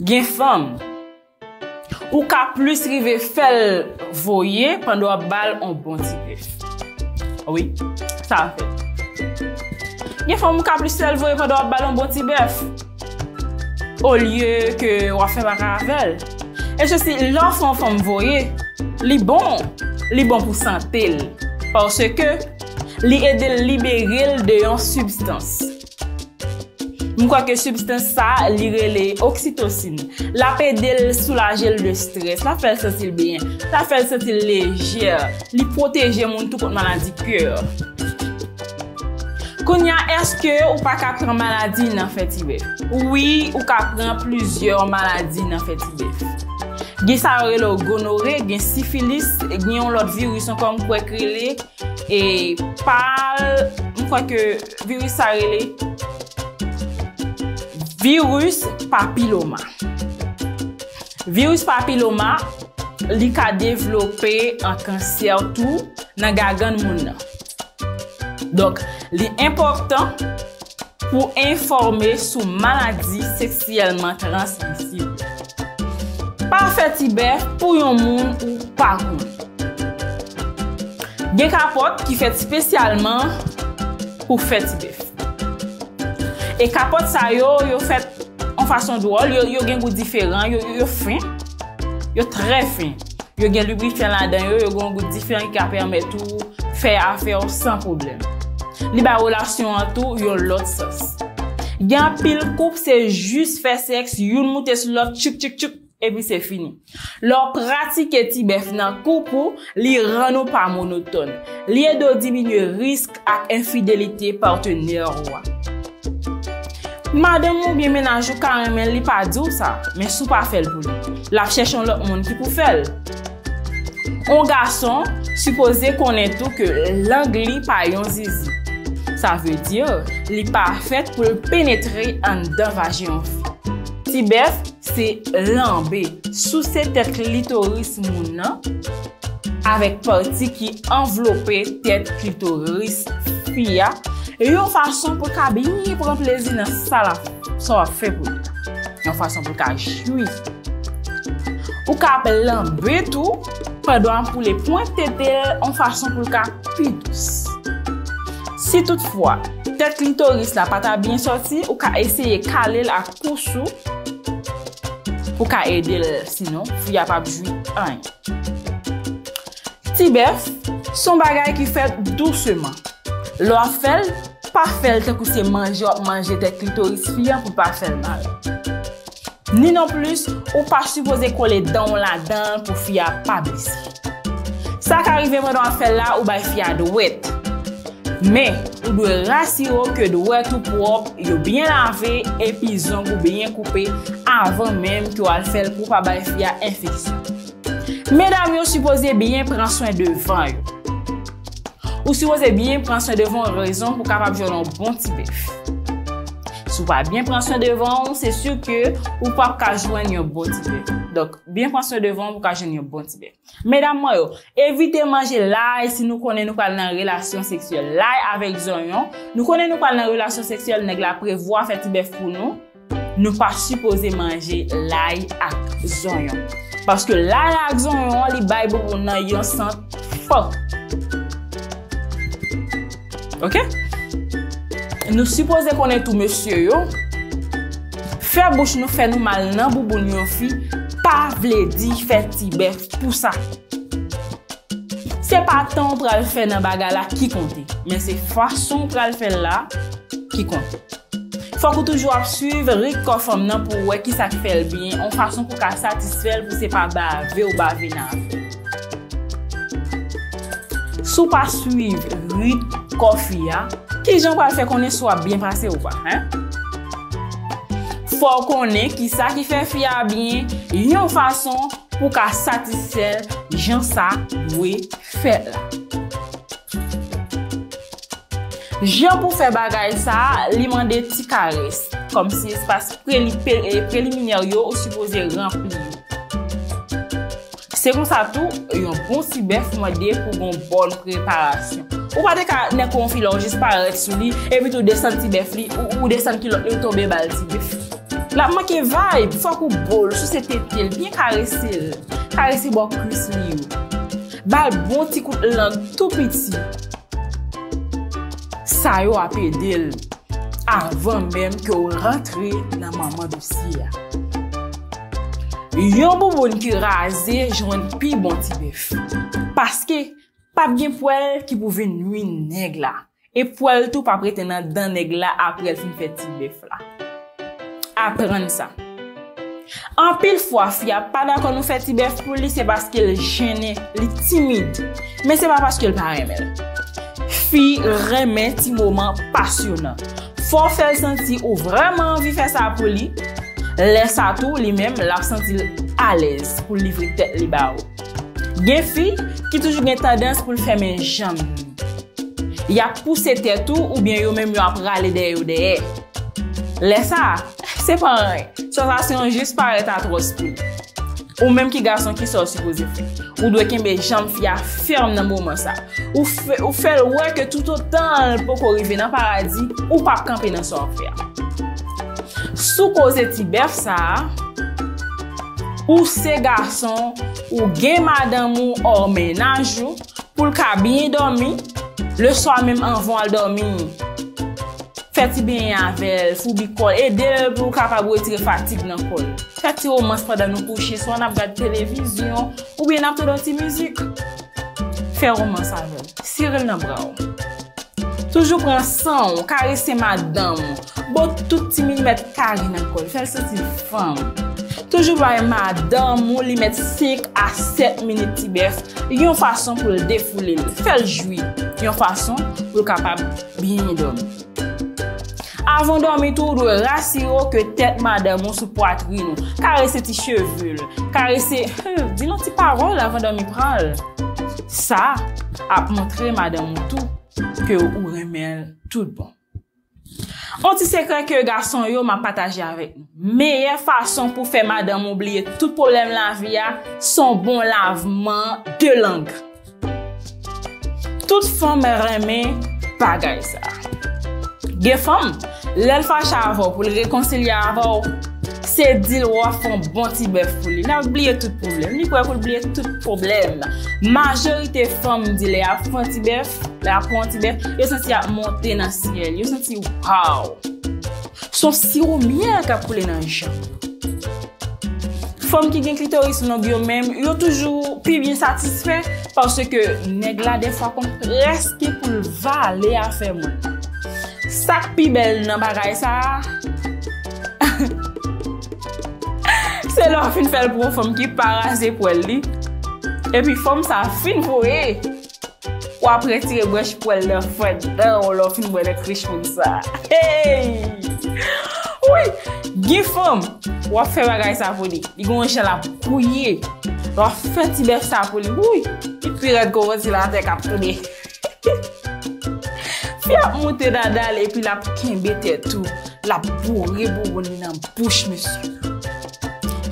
gen femme ou ka plus rive fel voyer pendant bal on bon tibèf. Oui, ça fait. Gen femme ou ka plus fel voyer pendant bal on bon tibèf au lieu que on fait maravel. Et ceci l'enfant femme voyer, li bon pour santé parce que li aide libérer de yon substance. Je crois que substance ça l'irrelé oxytocine. La pédale soulager le stress, la fait sentir bien, la fait sentir légère, li protéger mon tout contre maladie cœur. Konya, est-ce que ou pas ka prendre maladie nan fait tibèf? Oui, ou ka prendre plusieurs maladies nan fait tibèf. Gen sa relo gonorrhée, gen syphilis, gen yon lot virus comme quoi krelé et pal, je crois que virus ça relé virus papilloma. Virus papilloma, li ka développer un cancer tout dans gargane moun. Donc, li important pour informer sur maladie sexuellement transmissible. Pas fait tibèf pour yon moun ou pas moun. Gen capote qui fait spécialement pour fait tibèf. Et capote ça yo fait en façon drôle, yo gen goût différent, yo fin, yo très fin. Yo gen lubrifiant là-dedans, yo gen goût différent qui permet tout faire affaire sans problème. Li ba relation en tout yo l'autre sens. Gen pile couple c'est juste faire sexe, yon monte sur l'autre tchuk et puis c'est fini. Leur pratique tibèf nan couple li rend nous pas monotone. Li aide diminuer risque ak infidélité partenaire. Madame ou bien ménage ou carrément li pas dou ça, mais sou pas fait pour lui. La cherche un l'autre monde qui pour faire. Un garçon supposé connaître tout que l'anglais pas yon zizi. Ça veut dire li pas fait pour pénétrer en dedans vagin. Tibèf c'est lambé sous cette tête clitoris moun avec partie qui enveloppée tête clitoris fia. Et une façon pour qu'abîmer prend plaisir dans ça là, ça fait pour. Une façon pour qu'à jouir. Ou qu'appelle l'embé tout, pardon pour les points tételles, en façon pour qu'à plus douce. Si toutefois, tête clitoris là pas bien sorti, ou qu'à essayer caler la couche pour qu'à aider sinon, il y a pas de jouir rien. Tibèf, son bagage qui fait doucement. L'or fait pas faire tant que c'est manger tes clitoris fiant pour pas faire mal. Ni non plus ou pas supposer coller dans la dent pour fiant pas blessé. Ça qu'arrive pendant affaire là ou ba fiant douet. Mais ou doit rassurer que douet tout propre, yo bien lavé et puis zong ou bien coupé avant même que al faire pour pas ba fiant infection. Mesdames, yo supposé bien prendre soin de vous. Ou si vous avez bien prendre soin devant raison pour capable jouer un bon tibèf. Si vous pas bien prendre soin devant, c'est sûr que ou pas ka joindre un bon tibèf. Donc bien prendre soin devant pour ka joindre un bon tibèf. Mesdames yo, évitez manger l'ail si nous connaît nous pas dans relation sexuelle. L'ail avec zoyon, nous connaît nous pas dans relation sexuelle, nèg la prévoit faire tibèf pour nous. Nous pas supposé manger l'ail avec zoyon parce que l'ail avec zoyon li bail beaucoup nan yon sent fort. OK? Nous supposons qu'on est tout monsieur yo. Faire bouche nous fait nous mal nan boubou yon fi, pas vle di fait tibèf pour ça. C'est pas tant pour le faire nan baga la qui compte, mais c'est façon pour le faire là qui compte. Faut que toujours suivre recours femme nan pour ouais qui ça fait bien, on façon pour qu'à satisfaire pour c'est pas baver ou baver nan. Sou pas suivre rit kofia qui j'en parle fait qu'on est soit bien passé ou pas hein faut qu'on est qui ça qui fait fia bien une façon pour qu'à satisfaire gens ça oui fait là gens pour faire bagage ça li mandé ti caresse comme si espace préliminaire yo supposé rempli. C'est comme ça tout, un bon tibèf mandé pour une bonne préparation. Ou pas de cas ne confie juste par sous lui et puis tout descend tibèf li ou descend qui l'autre tomber bal tibèf. La manqué vibe, faut qu'on bol, sous cette tête, bien caresser, caresser bon Chris Liu. Bal bon petit coup de langue tout petit. Ça yo a pédé avant même que vous rentrez dans maman dossier. Yon bouboune qui rasé, j'en pi bon tibèf. Parce que, pas bien poil qui pouvait nuire nèg la. Et poil tout pas prétendant dans nèg la après elle fin fait tibèf la. Apprendre ça. En pile fois, fille a pas d'accord nous fait tibèf pour lui, c'est parce qu'elle gênée, elle timide. Mais c'est pas parce qu'elle pas remède. Fille remet un moment passionnant. Faut faire sentir ou vraiment envie faire ça pour lui. Laisse à tout lui-même la sentir à l'aise pour livrer tête les barreaux. Gen fille qui toujours une tendance pour le faire mes jambes. Y a poussé tête tout ou bien yo même yo a râler derrière. Laisse ça, c'est pas rien. Sensation juste paraît atroce. Ou même qui garçon qui sort supposé faire. Ou doit que mes jambes fia ferme dans moment ça. Ou fait le ouais que tout autant pour arriver dans paradis ou pas camper dans son enfer. Sous cause tibèf ça, ou ces garçons ou gain madame ou hors ménage pour le cas bien dormi, le soir même avant à dormir. Faites bien avec, fou bicol, aidez pour capable retirer fatigue dans col. Faites romance pendant nous coucher, soit on a regardé télévision ou bien on a entendu musique. Faire romance avec, serrez dans bras. Toujours prendre sang, caresser madame. Bon tout petit millimètre carré dans le col. Faire sentir femme. Toujours voir madame, on lui met 5 à 7 minutes tibèf. Il y a une façon pour le défouler. Faire le jouir. Il y a une façon pour le capable bien dormir. Avant de dormir, tout doit rassurer que tête madame ou sous poitrine. Caresser tes cheveux. Caresser. Dis nos petites paroles avant de dormir. Ça, a montré madame ou tout. Que ou remèle tout bon. On dit secret que garçon yo m'a partagé avec nous. Meilleure façon pour faire madame oublier tout problème la vie a son bon lavement de langue. Toute femme remet bagay ça. Gè femme, l'elle fâche avant pour le réconcilier avant. C'est dit roi font bon tibèf pour lui. N'a oublié tout problème. Ni quoi pour oublier tout problème. Majorité femme dit les a font tibèf, la font tibèf, yo senti a monter dans ciel, yo senti wow. Son sirop miel qui a coulé dans jambe. Femme qui gagne clitoris non bio même, yo toujours plus bien satisfait parce que nèg la des fois comme presque pour le valer à faire mon. Sac pi belle nan bagay ça. C'est leur fin faire pour une femme qui parasé pour elle. Et puis, femme, ça fin pour elle. Ou après, tirer brèche pour elle, leur fin ou leur fin pour elle, crèche comme ça. Hey! Oui! Gye femme, ou fait bagay ça pour lui. Il gon chè la pouye. Ou fait tibèf ça pour lui. Oui! Il pirate qu'on retire la tête à pouye. Puis, a monté dadal et puis, la kembe tête tout. La bourrée bourrée dans la bouche, monsieur.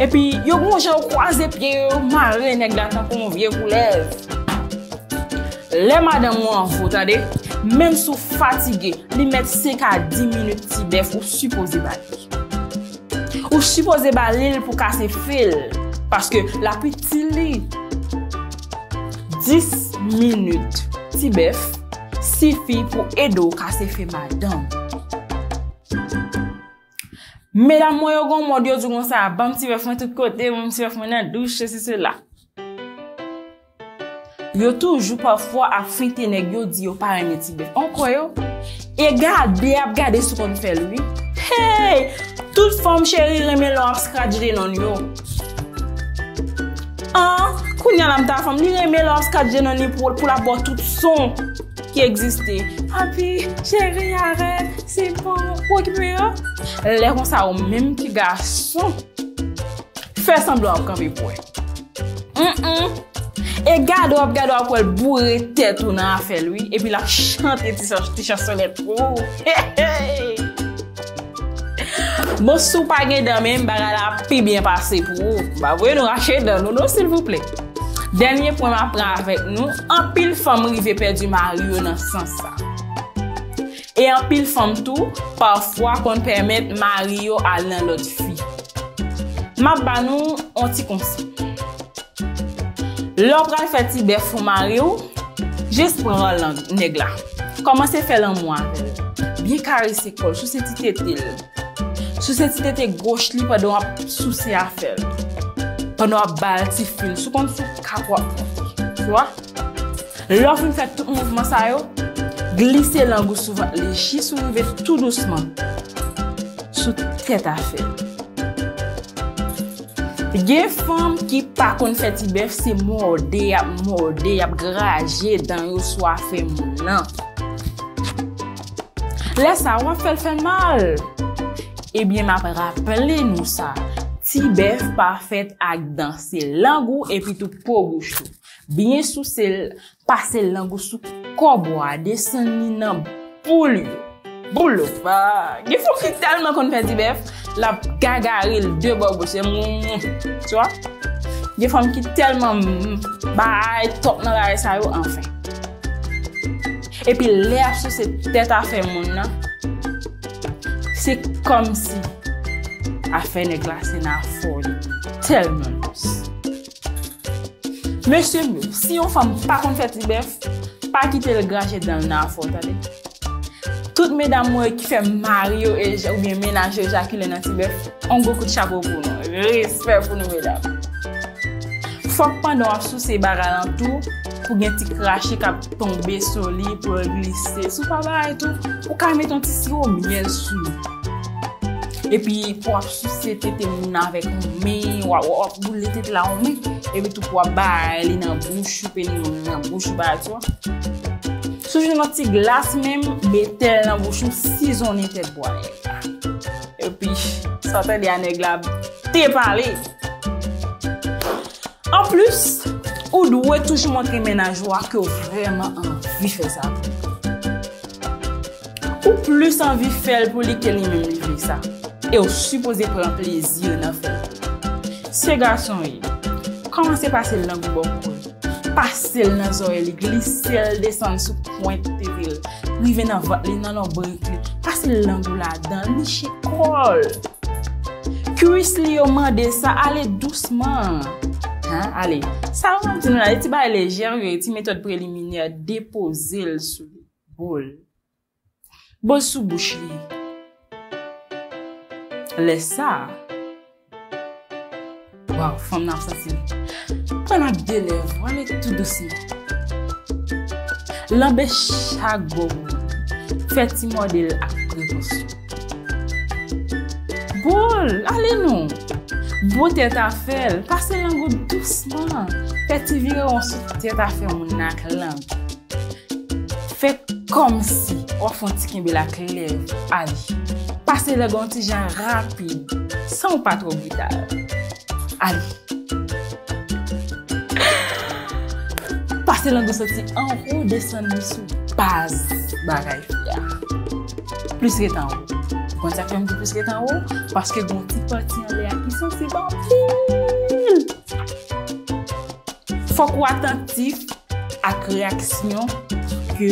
Et puis, yo bon j'ai croisé pied, maré nèg la tan comme vieux poulet. Les madame ou en attendez, même sous fatigué, li mettre 5 à 10 minutes tibèf ou supposé bailler. Ou supposé bailler pour casser fil parce que la petite li 10 minutes tibèf suffit pour aider casser fil madame. Mesdames, moi, mon Dieu, du ça, bam, tibèf, de tous côtés, mon tibèf, dans douche, ceci, cela. Yo toujours parfois à fêter nèg yo di yo pas aimer tibèf. Encore yo. Et gardez ce qu'on fait lui. Hey! Toute femme chérie remet l'on scratcher non yo. Ah, kounya la ta femme, li remet l'on scratcher non ni pour la boire tout son qui existait. Papi, chérie, arrête, c'est bon, pour qui peut les comme ça, même qui garçon, fait semblant de camper pour et garde pour le bourrer tête ou dans affaire lui, et puis la chante et tu chansonnette. Bon, sou pa gen dan même, bagala pi bien passé pour vous. Bah, voyez nous racheter dans nous, s'il vous plaît. Dernier point à prendre avec nous, en pile femme rive perdu mari dans sens ça. Et en pile femme tout, parfois qu'on permet Mario à l'un l'autre fille. Ma banou on ti comme ça. L'on pral fait tibèf ou mari ou juste prend langue nèg la. Commencez faire lan moi. Bien caresser col sous cette tête là. Sous cette tête gauche li pendant a souci à faire. Pendant a balti fil sous comme sous capois. Tu vois? L'on fait tout mouvement ça yo. Glissez langue sous les chi soulevez tout doucement. Sous tête à faire. Gen femme qui pa kon fè tibèf, c'est mordé, y a grager dans yo soifé moun nan. Laisse ça on fait mal. Eh bien m'a rappelé nous ça. Tibèf pa fèt ak danser langou et puis tout pou bouche. Bien sous c'est passer langou sous corboa descendre nan boule. Boule fa. Gen femme qui tellement kon fè tibèf. La gagaril de bobo c'est mon tu vois des femmes qui tellement bail top dans la ça enfin et puis l'air sur cette tête à faire mon nan c'est comme si à faire nèg la c'est na folie tellement monsieur si une femme pas qu'on fait tibèf pas quitter le gracher dans na folie toutes mesdames qui fait Mario et ou bien ménage Jacqueline dans tibèf, on go coup de chapeau pour nous. Respect pour nous mesdames. Faut pendant sous ces barres tout pour gain petit cracher qui tomber sur lui pour glisser sous papa et tout, ou ca mettre un petit sirop miel sur. Et puis pour sucer tête mon avec main ou bouler tête là en main et puis tout pour bailler dans bouche pénon dans bouche ba toi. Sous une petite glace même, mettez dans bouche si on était boire. Et puis, ça t'a dit à négla, t'es parlé. En plus, vous devez toujours montrer ménage que vous avez vraiment envie de faire ça. Ou plus envie de faire pour lui qu'elle même fait ça. Et vous supposez prendre plaisir dans faire. Ces garçons, commencez par se lancer beaucoup. Passer dans les oreilles, glisser, descendre sous pointe de ville, river dans le brincle, passer l'angle là-dedans, licher col. Curiously, on m'a dit ça, allez doucement. Hein? Allez, ça va nous dire, les petits bails légers, les petites méthodes préliminaires, déposer le sous le bol. Bol sous bouche. Laisse ça. Wow, femme n'a pas ça. Prenez deux lèvres, allez tout doucement. Lambez chaque bobo. Faites un modèle à prévention. Bol, allez-nous. Bon tête à faire, passez l'angle doucement. Faites virer en sous tête à faire mon aclan. Faites comme si on fontait la clève. Allez, passez le gontijan rapide, sans pas trop brutal. Allez. Passez l'angle sorti en haut, descendez sous base bagaille. Plus qu'est en haut. Quand ça fait un peu plus qu'est en haut, parce que bon petit parti en l'air qui sont si bon pile. Faut qu'on attentif à la réaction que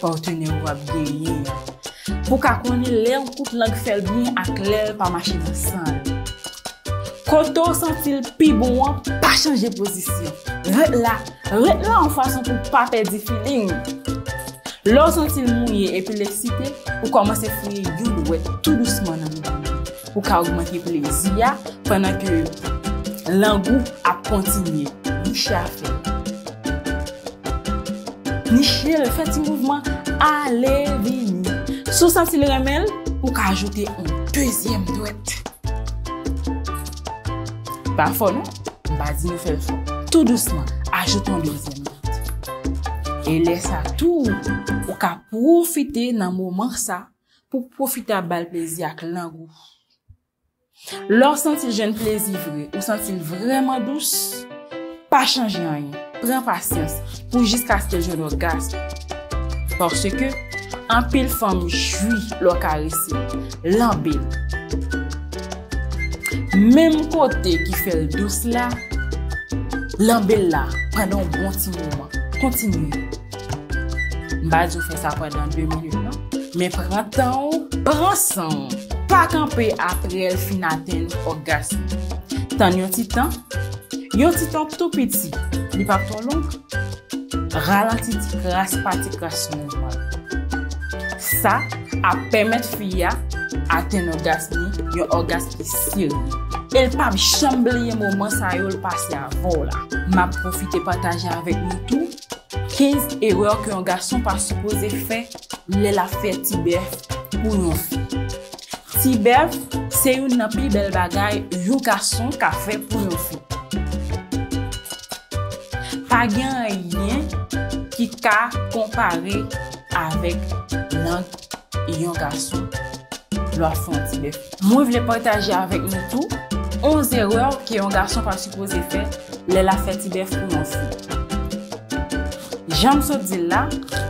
partenaire va bien. Pour qu'on ait l'air, on coupe l'angle fait bien à l'air par marcher ensemble. Quand on sent plus bon, pas changer de position. Rete là en façon pour ne pas perdre du feeling. Lorsqu'on sent mouillé et puis l'excité, on commence à fouiller du doigt tout doucement dans le monde. Pour augmenter le plaisir pendant que l'angle a continué. Niché à faire. Niché le fait du mouvement. Allez, venez. Sous senti le remède, on peut ajouter un deuxième doigt. Pas fort, non? Vas-y, nous faisons fort. Tout doucement, ajoutons deuxième note. Et laisse à tout. Pour profiter d'un moment ça, pour profiter à bal plaisir avec l'angle. Lorsqu'on sent le jeune plaisir vrai, ou sent vraiment douce, pas changer rien. Prends patience pour jusqu'à ce que je l'orgasme. Parce que, en pile femme jouit leur caresse, l'embile. Même côté qui fait le douce là, l'embelle là, pendant un bon petit moment. Continuez. Je fais ça pendant 2 minutes, non? Mais prends temps, prends sang. Pas camper après le fin atteint orgasme. Yon titan tout petit, li pa ton long, ralenti ti kras normal. Ça a permettre fille atteindre orgasme, yon orgasme sérieux. Elle pa chamblier moment ça yo le passé avant là. M'a profiter partager avec nous tout 15 erreurs que un garçon pas supposé faire, la fait tibèf pour nous. Tibèf, c'est une des plus belles bagailles que garçon a fait pour nos filles. Pas rien qui a comparé avec langue et un garçon. Leur font tibèf. Moi, je voulais partager avec nous tous 11 erreurs que un garçon pas supposé faire, la fait tibèf pour nos filles. J'aime ce dire là,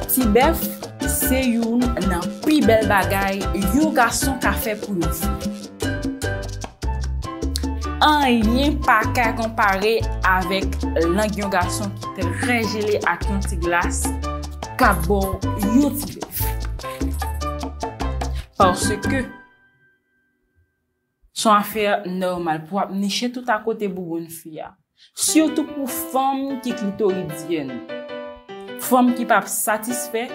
tibèf, c'est une des plus belles bagailles que garçon a fait pour nous filles. Rien pas qu'à comparer avec l'anguillon garçon qui est très gelé à conti glace, cabot, youtube. Parce que son affaire normale pour nicher tout à côté pour une fille, surtout pour femme qui clitoridienne, femme qui pas satisfait,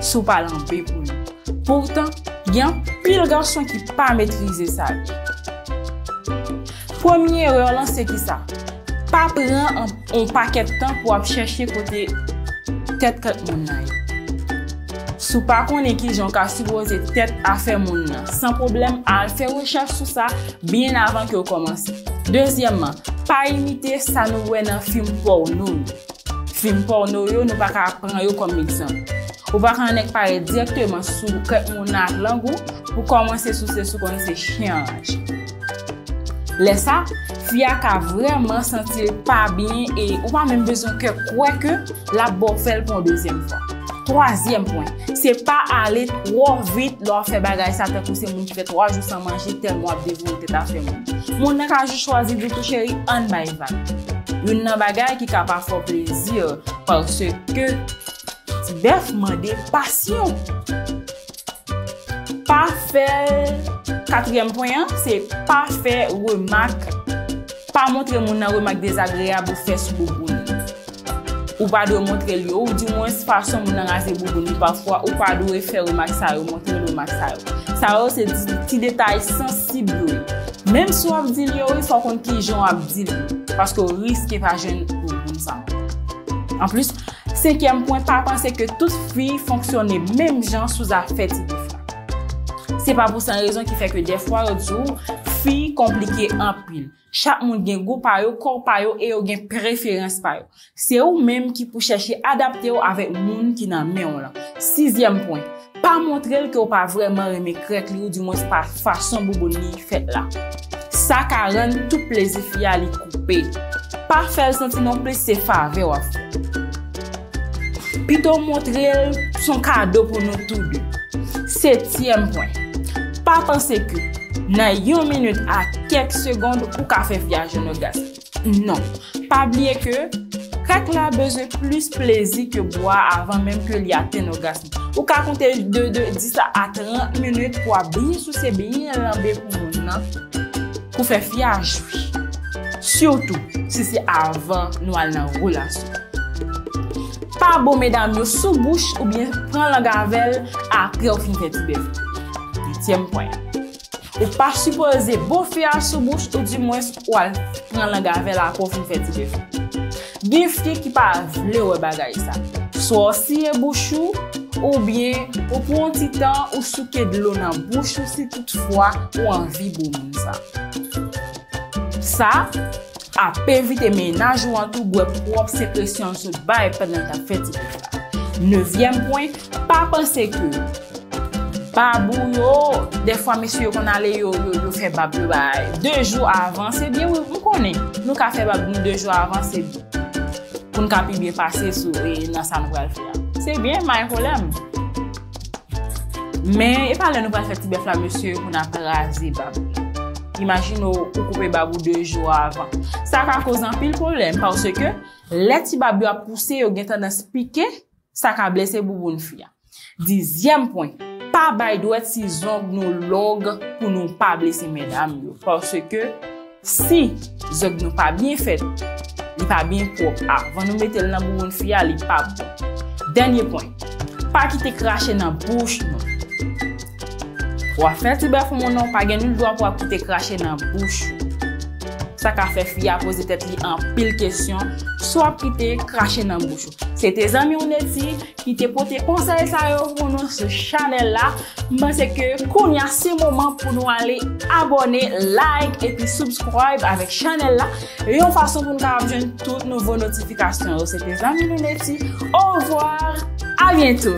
sous pas l'embé pour lui. Pourtant, il y a pile garçon qui pas maîtriser ça. Première erreur, c'est qui ça? Pas prendre un paquet de temps pour chercher côté tête que mon aïe. Sous pas qu'on est qui j'en casse supposé tête à faire mon nan. Sans problème, à faire recherche sur ça bien avant que vous commencez. Deuxièmement, pas imiter ça nous voit dans film porno. Film porno, nous ne pouvons pas prendre comme exemple. Vous ne pouvez pas parler directement sur que mon langue pour commencer sur ce qu'on se change. Laisse ça, fille a vraiment senti pas bien et ou pas même besoin que quoi que la bonne fait pour une deuxième fois. Troisième point, c'est pas aller trop vite leur faire bagaille ça tant que c'est mon qui fait 3 jours sans manger tellement dévoué t'a fait mon. Mon a juste choisi de toucher en by van. Une bagaille qui capable faire plaisir parce que tibèf demande passion. Pas faire. Quatrième point, c'est pas faire remarque, pas montrer mon remarque désagréable ou faire sur bouboune. Ou pas de montrer lui, ou du moins façon mon raser bouboune parfois, ou pas de faire remarque ça, ou montrer remarque ça. Ça c'est des petits détails sensibles. Même si on dit lui, il faut qu'on qui j'en abdile parce qu'on risque pas jeune bouboune ça. En plus, cinquième point, pas penser que toute fille fonctionne même gens sous affaire tibèf. C'est pas pour cette raison qui fait que des fois, filles compliquées en pile. Chaque monde a un goût par eux, corps par eux et une préférence par eux. C'est eux-mêmes qui pour chercher adapter avec le monde qui n'a mis là. Sixième point, pas montrer que vous pas vraiment aimé crèque ou du moins par façon boubouni fait là. Ça rend tout plaisir fille à les couper. Pas faire le sentiment plus c'est faveur à vous. Plutôt montrer son cadeau pour nous tous deux. Septième point. Pas penser que dans une minute à quelques secondes pour café viage nos gaz. Non, pas oublier que quelqu'un a besoin plus plaisir que boire avant même que l'y atteigne nos gaz. Ou qu'à compter de 10 à 30 minutes pour bien sous ses bien lambé pour nous pour faire viage. Surtout si c'est avant nous allons en relation. Pas bon mesdames sous bouche ou bien prendre la gavelle après au fin de tibèf. Point. Ou pas supposer beau faire sous bouche ou du moins ou al prendre la gavelle à pour faire tibèf. Gen fille qui pas vle bagay ça. Soit si e bouchou ou bien ou pour un petit temps ou souke de l'eau dans bouche si toutefois ou envie bon ça. Ça a éviter ménage ou en tout goût propre sécrétion se bail pendant ta fête. Neuvième point, pas penser que babou, des fois, messieurs, qu'on allait faire babou, 2 jours avant, c'est bien, oui, vous connaissez. Nous, qu'a fait babou 2 jours avant, c'est bien. Pour nous, qu'a bien passer sur dans sa nouvelle faire. C'est bien, mais problème. Mais, et pas là, nous, pas faire tibèf là, monsieur, qu'on a rasé babou. Imaginez, vous coupez babou 2 jours avant. Ça va causer un pile problème, parce que, les petits babou a poussé, ils ont tendance à piquer, ça va blesser boubou une fille. 10e point. Pas bail doit si ongles nous longues pour nous pas blesser mesdames parce que Si zog nou pas bien fait, li pas bien propre, avant nous mettre dans bouillon fia, li pas bon. Dernier point, pas quitter cracher dans bouche nous. Pour faire tibèf mon nom, pas gen nul droit pour quitter cracher dans bouche. Ça qu'a fait fia poser tête li en pile question, soit quitter cracher dans bouche. C'est tes amis on est dit qui te porté conseil ça yo pour nous ce channel là. Pensez que qu'on y a ce moment pour nous aller abonner, like et puis subscribe avec channel là. Et en façon pour nous avoir toutes nouvelles notifications. C'était Zanine Lunetti. Au revoir, à bientôt.